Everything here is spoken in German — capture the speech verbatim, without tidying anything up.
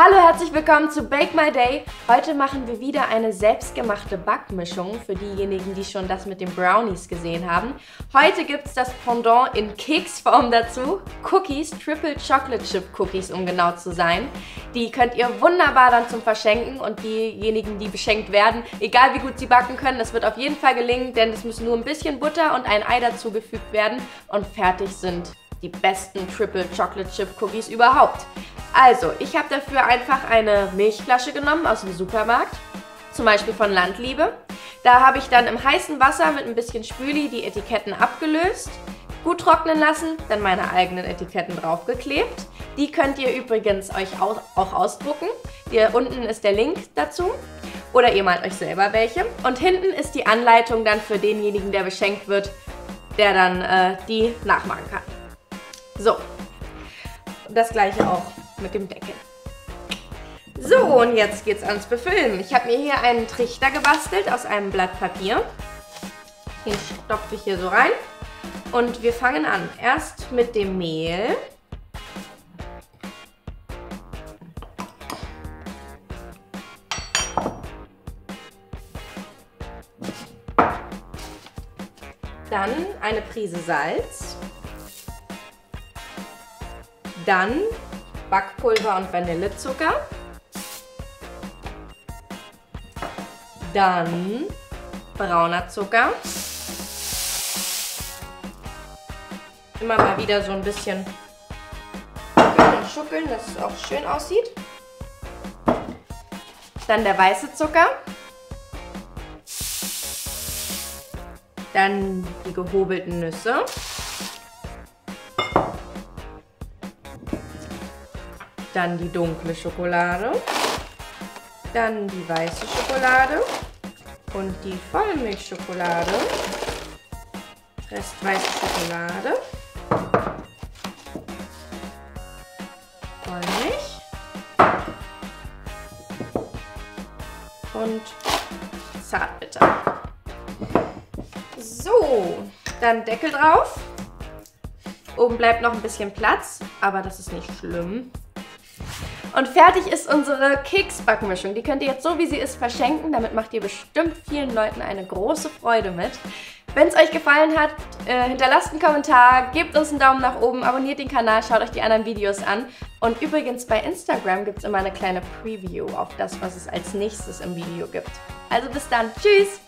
Hallo, herzlich willkommen zu Bake My Day. Heute machen wir wieder eine selbstgemachte Backmischung für diejenigen, die schon das mit den Brownies gesehen haben. Heute gibt es das Pendant in Keksform dazu. Cookies, Triple Chocolate Chip Cookies, um genau zu sein. Die könnt ihr wunderbar dann zum Verschenken und diejenigen, die beschenkt werden, egal wie gut sie backen können, das wird auf jeden Fall gelingen, denn es muss nur ein bisschen Butter und ein Ei dazugefügt werden und fertig sind die besten Triple Chocolate Chip Cookies überhaupt. Also, ich habe dafür einfach eine Milchflasche genommen aus dem Supermarkt, zum Beispiel von Landliebe. Da habe ich dann im heißen Wasser mit ein bisschen Spüli die Etiketten abgelöst, gut trocknen lassen, dann meine eigenen Etiketten draufgeklebt. Die könnt ihr übrigens euch auch ausdrucken. Hier unten ist der Link dazu. Oder ihr malt euch selber welche. Und hinten ist die Anleitung dann für denjenigen, der beschenkt wird, der dann äh, die nachmachen kann. So, das gleiche auch mit dem Deckel. So, und jetzt geht's ans Befüllen. Ich habe mir hier einen Trichter gebastelt aus einem Blatt Papier. Den stopfe ich hier so rein. Und wir fangen an. Erst mit dem Mehl. Dann eine Prise Salz. Dann Backpulver und Vanillezucker. Dann brauner Zucker. Immer mal wieder so ein bisschen schuckeln, dass es auch schön aussieht. Dann der weiße Zucker. Dann die gehobelten Nüsse. Dann die dunkle Schokolade, dann die weiße Schokolade und die Vollmilchschokolade, Rest weiße Schokolade, Vollmilch und Zartbitter. So, dann Deckel drauf. Oben bleibt noch ein bisschen Platz, aber das ist nicht schlimm. Und fertig ist unsere Keksbackmischung. Die könnt ihr jetzt so, wie sie ist, verschenken. Damit macht ihr bestimmt vielen Leuten eine große Freude mit. Wenn es euch gefallen hat, äh, hinterlasst einen Kommentar, gebt uns einen Daumen nach oben, abonniert den Kanal, schaut euch die anderen Videos an. Und übrigens bei Instagram gibt es immer eine kleine Preview auf das, was es als nächstes im Video gibt. Also bis dann. Tschüss!